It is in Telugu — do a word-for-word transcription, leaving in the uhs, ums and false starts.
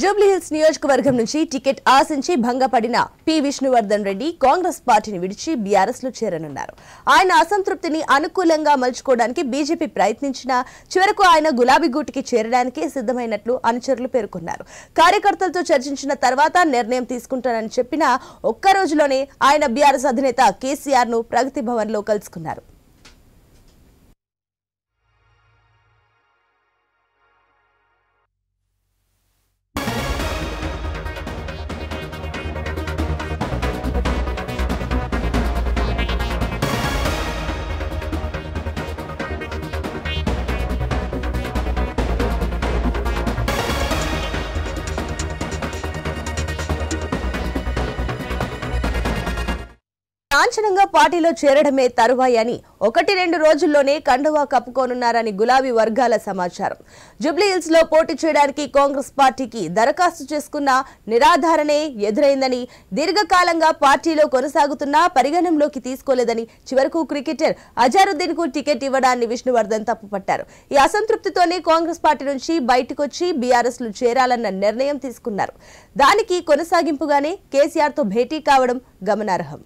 జూబ్లీ హిల్స్ నియోజకవర్గం నుంచి టికెట్ ఆశించి భంగపడిన పి విష్ణువర్ధన్ రెడ్డి కాంగ్రెస్ పార్టీని విడిచి బీఆర్ఎస్ లో చేరనున్నారు. ఆయన అసంతృప్తిని అనుకూలంగా మలుచుకోవడానికి బీజేపీ ప్రయత్నించిన చివరకు ఆయన గులాబీ గూటికి చేరడానికి సిద్ధమైనట్లు అనుచరులు పేర్కొన్నారు. కార్యకర్తలతో చర్చించిన తర్వాత నిర్ణయం తీసుకుంటానని చెప్పిన ఒక్క రోజులోనే ఆయన బీఆర్ఎస్ అధినేత కేసీఆర్ ను ప్రగతి భవన్ లో కలుసుకున్నారు. లాంఛనంగా పార్టీలో చేరడమే తరువాయని ఒకటి రెండు రోజుల్లోనే కండువా కప్పుకోనున్నారని గులాబీ వర్గాల సమాచారం. జూబ్లీ హిల్స్ లో పోటీ చేయడానికి కాంగ్రెస్ పార్టీకి దరఖాస్తు చేసుకున్న నిరాధారణే ఎదురైందని, దీర్ఘకాలంగా పార్టీలో కొనసాగుతున్నా పరిగణంలోకి తీసుకోలేదని చివరకు క్రికెటర్ అజారుద్దీన్ కు టికెట్ ఇవ్వడాన్ని విష్ణువర్ధన్ తప్పుపట్టారు. ఈ అసంతృప్తితోనే కాంగ్రెస్ పార్టీ నుంచి బయటకొచ్చి బీఆర్ఎస్ లో చేరాలన్న నిర్ణయం తీసుకున్నారు. దానికి కొనసాగింపుగానే కేసీఆర్ తో భేటీ కావడం గమనార్హం.